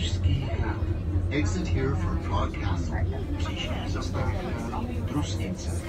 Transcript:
Pražský Hrad. Exit here for Prague Castle. Příští zastávka Brusnice.